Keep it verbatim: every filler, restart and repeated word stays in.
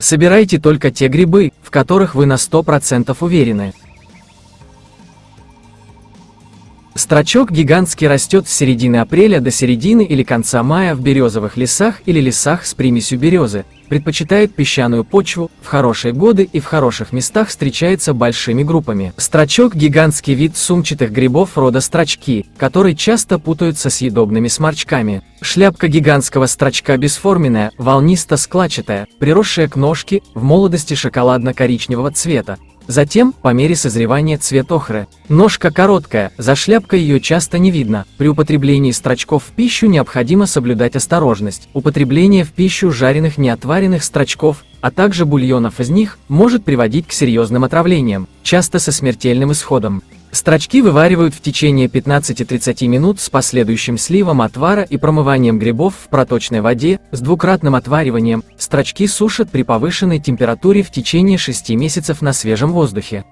Собирайте только те грибы, в которых вы на сто процентов уверены. Строчок гигантский растет с середины апреля до середины или конца мая в березовых лесах или лесах с примесью березы, предпочитает песчаную почву, в хорошие годы и в хороших местах встречается большими группами. Строчок гигантский вид сумчатых грибов рода строчки, которые часто путаются с съедобными сморчками. Шляпка гигантского строчка бесформенная, волнисто-складчатая, приросшая к ножке, в молодости шоколадно-коричневого цвета. Затем, по мере созревания цвет охры. Ножка короткая, за шляпкой ее часто не видно. При употреблении строчков в пищу необходимо соблюдать осторожность. Употребление в пищу жареных неотваренных строчков, а также бульонов из них, может приводить к серьезным отравлениям, часто со смертельным исходом. Строчки вываривают в течение пятнадцати-тридцати минут с последующим сливом отвара и промыванием грибов в проточной воде, с двукратным отвариванием. Строчки сушат при повышенной температуре в течение шести месяцев на свежем воздухе.